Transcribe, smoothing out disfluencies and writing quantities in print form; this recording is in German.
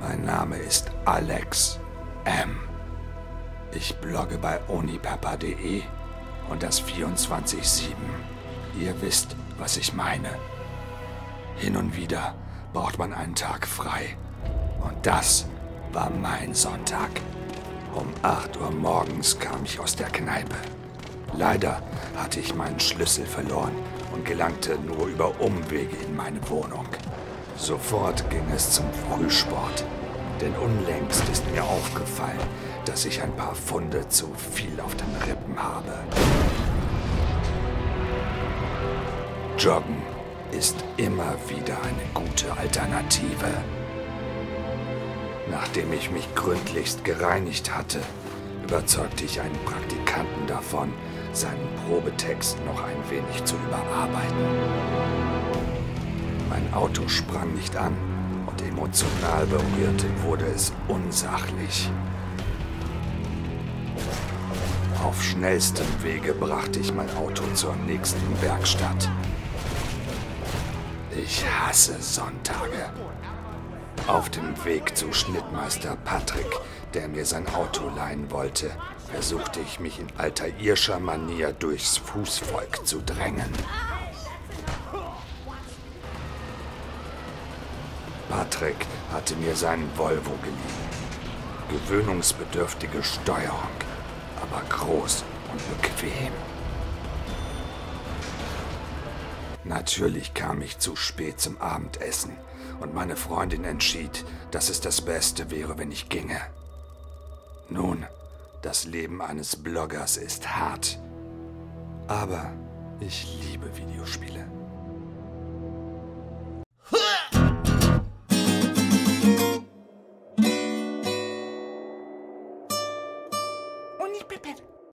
Mein Name ist Alex M. Ich blogge bei OniPepper.de und das 24/7. Ihr wisst, was ich meine. Hin und wieder braucht man einen Tag frei. Und das war mein Sonntag. Um 8 Uhr morgens kam ich aus der Kneipe. Leider hatte ich meinen Schlüssel verloren und gelangte nur über Umwege in meine Wohnung. Sofort ging es zum Frühsport, denn unlängst ist mir aufgefallen, dass ich ein paar Pfunde zu viel auf den Rippen habe. Joggen ist immer wieder eine gute Alternative. Nachdem ich mich gründlichst gereinigt hatte, überzeugte ich einen Praktikanten davon, seinen Probetext noch ein wenig zu überarbeiten. Mein Auto sprang nicht an und emotional berührt wurde es unsachlich. Auf schnellstem Wege brachte ich mein Auto zur nächsten Werkstatt. Ich hasse Sonntage. Auf dem Weg zu Schnittmeister Patrick, der mir sein Auto leihen wollte, versuchte ich mich in alter irscher Manier durchs Fußvolk zu drängen. Patrick hatte mir seinen Volvo geliehen. Gewöhnungsbedürftige Steuerung, aber groß und bequem. Natürlich kam ich zu spät zum Abendessen und meine Freundin entschied, dass es das Beste wäre, wenn ich ginge. Nun, das Leben eines Bloggers ist hart, aber ich liebe Videospiele. OniPepper.